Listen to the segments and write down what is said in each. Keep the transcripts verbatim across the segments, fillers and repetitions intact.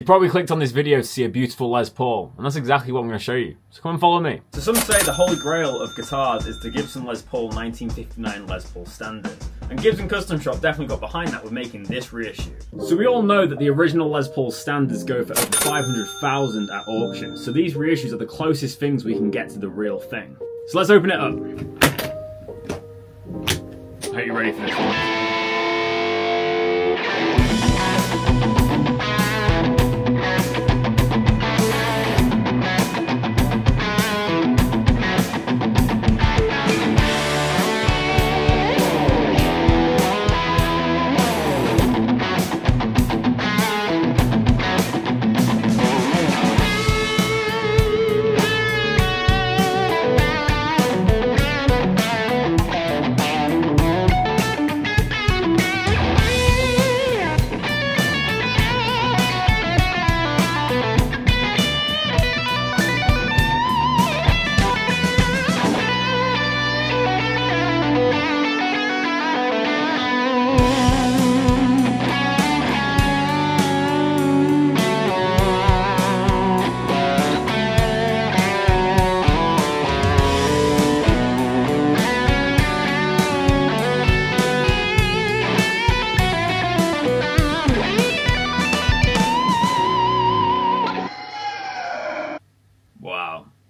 You probably clicked on this video to see a beautiful Les Paul, and that's exactly what I'm going to show you, so come and follow me. So some say the holy grail of guitars is the Gibson Les Paul nineteen fifty-nine Les Paul Standard, and Gibson Custom Shop definitely got behind that with making this reissue. So we all know that the original Les Paul Standards go for over five hundred thousand at auction, so these reissues are the closest things we can get to the real thing. So let's open it up. I hope you're ready for this one.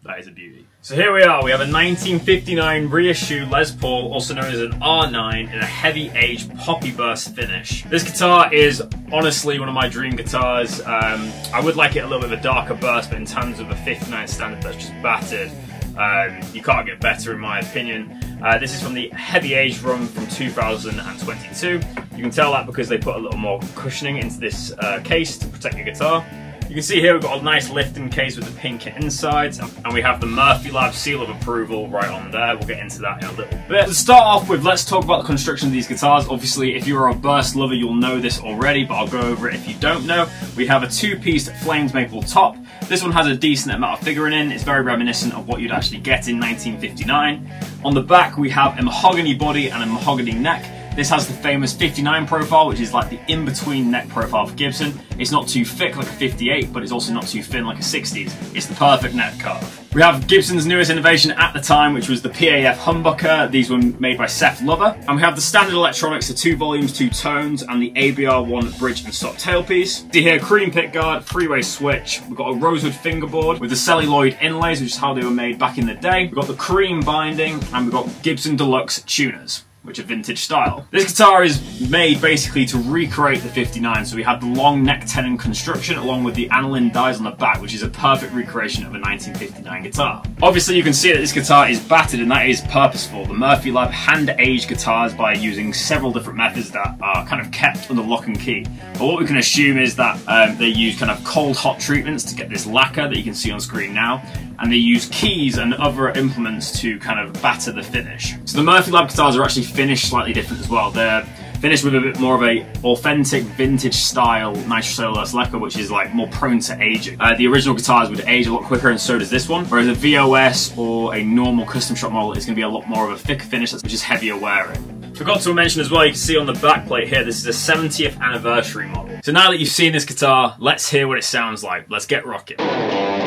That is a beauty. So here we are, we have a nineteen fifty-nine reissue Les Paul, also known as an R nine, in a heavy aged poppy burst finish. This guitar is honestly one of my dream guitars. Um, I would like it a little bit of a darker burst, but in terms of a fifty-nine standard that's just battered, um, you can't get better in my opinion. Uh, this is from the heavy aged run from two thousand twenty-two. You can tell that because they put a little more cushioning into this uh, case to protect your guitar. You can see here we've got a nice lifting case with the pink insides, and we have the Murphy Lab seal of approval right on there. We'll get into that in a little bit. To start off with, let's talk about the construction of these guitars. Obviously, if you're a burst lover, you'll know this already, but I'll go over it if you don't know. We have a two-piece flamed maple top. This one has a decent amount of figuring in. It's very reminiscent of what you'd actually get in nineteen fifty-nine. On the back, we have a mahogany body and a mahogany neck. This has the famous fifty-nine profile, which is like the in-between neck profile for Gibson. It's not too thick like a fifty-eight, but it's also not too thin like a sixties. It's the perfect neck curve. We have Gibson's newest innovation at the time, which was the P A F humbucker. These were made by Seth Lover. And we have the standard electronics, the two volumes, two tones, and the A B R one bridge and stop tailpiece. See here, cream pick guard, three-way switch. We've got a rosewood fingerboard with the celluloid inlays, which is how they were made back in the day. We've got the cream binding, and we've got Gibson Deluxe tuners, which are vintage style. This guitar is made basically to recreate the fifty-nine, so we have the long neck tenon construction along with the aniline dies on the back, which is a perfect recreation of a nineteen fifty-nine guitar. Obviously you can see that this guitar is battered, and that is purposeful. The Murphy Lab hand-aged guitars by using several different methods that are kind of kept under lock and key. But what we can assume is that um, they use kind of cold hot treatments to get this lacquer that you can see on screen now, and they use keys and other implements to kind of batter the finish. So the Murphy Lab guitars are actually finished slightly different as well. They're finished with a bit more of a authentic vintage style nitrocellulose lacquer, which is like more prone to aging. Uh, the original guitars would age a lot quicker, and so does this one, whereas a V O S or a normal Custom Shop model is going to be a lot more of a thicker finish, which is heavier wearing. Forgot to mention as well, you can see on the back plate here, this is a seventieth anniversary model. So now that you've seen this guitar, let's hear what it sounds like. Let's get rocking.